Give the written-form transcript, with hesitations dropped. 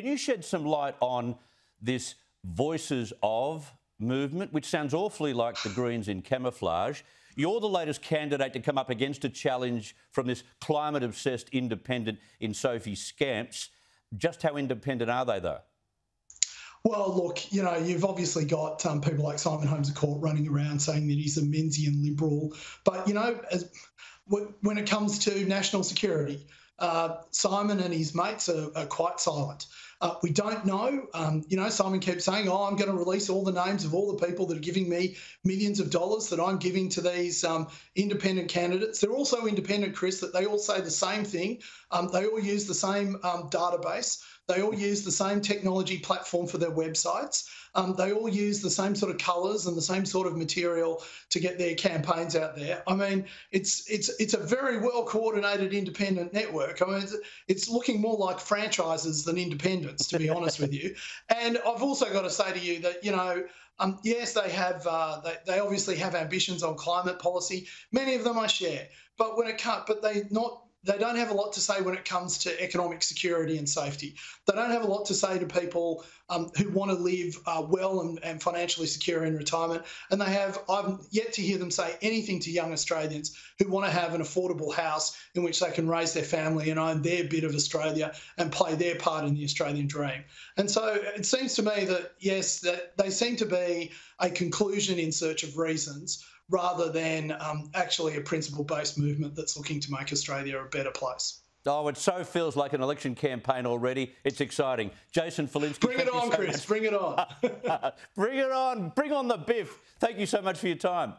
Can you shed some light on this Voices of movement, which sounds awfully like the Greens in camouflage? You're the latest candidate to come up against a challenge from this climate-obsessed independent in Sophie Scamps. Just how independent are they, though? Well, look, you know, you've obviously got people like Simon Holmes a Court running around saying that he's a Menzian Liberal. But, you know, when it comes to national security, Simon and his mates are quite silent. We don't know. You know, Simon keeps saying, oh, I'm going to release all the names of all the people that are giving me millions of dollars that I'm giving to these independent candidates. They're also independent, Chris, that they all say the same thing. They all use the same database. They all use the same technology platform for their websites. They all use the same sort of colours and the same sort of material to get their campaigns out there. I mean, it's a very well-coordinated independent network. I mean, it's looking more like franchises than independents, to be honest with you. And I've also got to say to you that, you know, yes, they have. They obviously have ambitions on climate policy. Many of them I share, but when it comes, but they don't have a lot to say when it comes to economic security and safety. They don't have a lot to say to people who want to live well and financially secure in retirement. And they have, I've yet to hear them say anything to young Australians who want to have an affordable house in which they can raise their family and own their bit of Australia and play their part in the Australian dream. And so it seems to me that, yes, that they seem to be a conclusion in search of reasons, rather than actually a principle-based movement that's looking to make Australia a better place. Oh, it so feels like an election campaign already. It's exciting. Jason Falinski. Bring it on, Chris. Bring it on. Bring it on. Bring on the biff. Thank you so much for your time.